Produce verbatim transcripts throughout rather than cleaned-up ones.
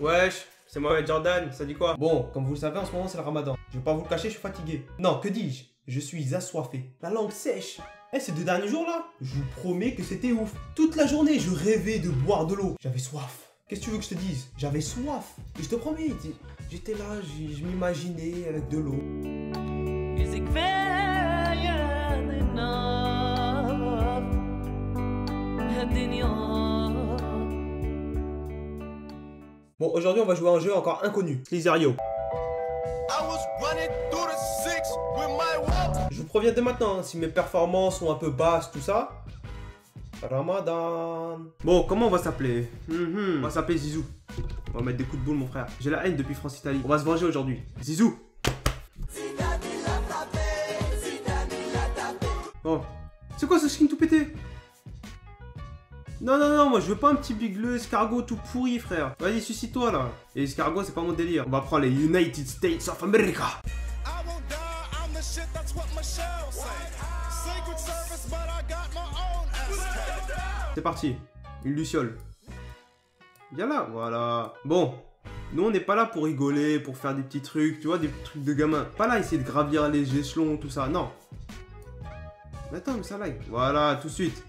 Wesh, c'est Mohamed Jordan, ça dit quoi? Bon, comme vous le savez, en ce moment c'est le ramadan. Je vais pas vous le cacher, je suis fatigué. Non, que dis-je? Je suis assoiffé, la langue sèche. Eh, ces deux derniers jours là, je vous promets que c'était ouf. Toute la journée, je rêvais de boire de l'eau. J'avais soif. Qu'est-ce que tu veux que je te dise? J'avais soif. Et je te promets, j'étais là, je m'imaginais avec de l'eau. Bon, aujourd'hui on va jouer à un jeu encore inconnu, Lisario. Je vous préviens dès maintenant, hein, si mes performances sont un peu basses, tout ça. Ramadan. Bon, comment on va s'appeler? mm-hmm. On va s'appeler Zizou. On va mettre des coups de boule, mon frère. J'ai la haine depuis France-Italie. On va se venger aujourd'hui. Zizou. Bon, c'est quoi ce skin tout pété? Non, non, non, moi je veux pas un petit bigleux escargot tout pourri, frère. Vas-y, suicide-toi là. Et escargot, c'est pas mon délire. On va prendre les United States of America. C'est parti. Une luciole. Viens là, voilà. Bon, nous on n'est pas là pour rigoler, pour faire des petits trucs, tu vois, des trucs de gamin. Pas là, essayer de gravir les échelons, tout ça, non. Mais attends, mais ça lag. Voilà, tout de suite.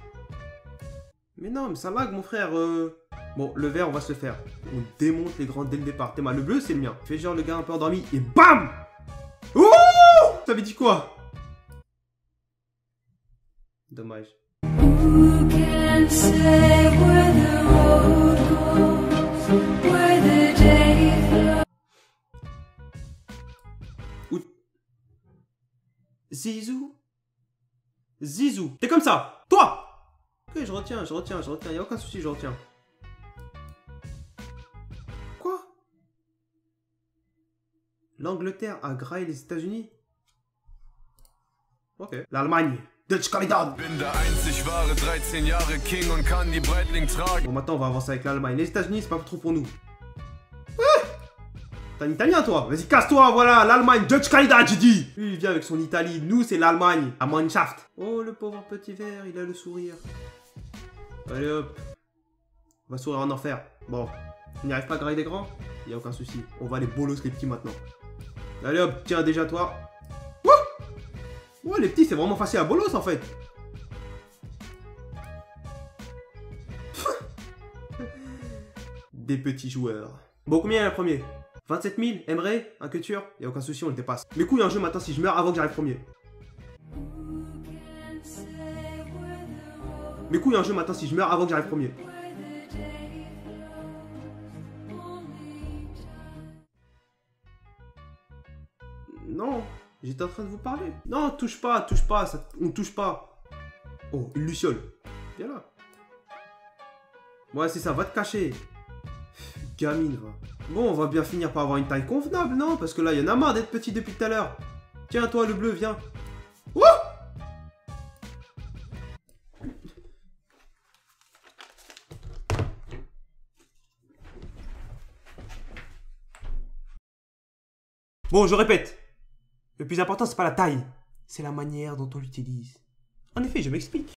Mais non, mais ça lag, mon frère. Euh... Bon, le vert, on va se le faire. On démonte les grands dès le départ. T'es mal, le bleu, c'est le mien. Fais genre le gars un peu endormi et bam! Ouh! T'avais dit quoi? Dommage. Où... Zizou? Zizou, t'es comme ça, toi. Ok, je retiens, je retiens, je retiens, y'a aucun souci, je retiens. Quoi? L'Angleterre a graillé les États-Unis? Ok. L'Allemagne, Deutsche Kandidat. Bon, maintenant on va avancer avec l'Allemagne. Les États-Unis, c'est pas trop pour nous. Ah, t'es un Italien, toi? Vas-y, casse-toi, voilà, l'Allemagne, Deutsche Kandidat, j'ai dit. Lui, il vient avec son Italie, nous, c'est l'Allemagne, la Mannschaft. Oh, le pauvre petit vert, il a le sourire. Allez hop, on va sourire en enfer. Bon, on n'y arrive pas à grailler des grands, il n'y a aucun souci. On va les bolos les petits maintenant. Allez hop, tiens déjà toi. Ouh, ouais, les petits c'est vraiment facile à bolos en fait. Des petits joueurs. Bon, combien il y a le premier? vingt-sept mille, aimerait, un culture, il n'y a aucun souci, on le dépasse. Mais couille un jeu maintenant si je meurs avant que j'arrive premier. Mes couilles un jeu maintenant si je meurs avant que j'arrive premier. Non, j'étais en train de vous parler. Non, touche pas, touche pas, ça, on touche pas. Oh, une luciole. Viens là. Ouais, c'est ça, va te cacher. Gamine, va. Bon, on va bien finir par avoir une taille convenable, non? Parce que là, il y en a marre d'être petit depuis tout à l'heure. Tiens, toi, le bleu, viens. Ouh! Bon, je répète, le plus important, c'est pas la taille, c'est la manière dont on l'utilise. En effet, je m'explique.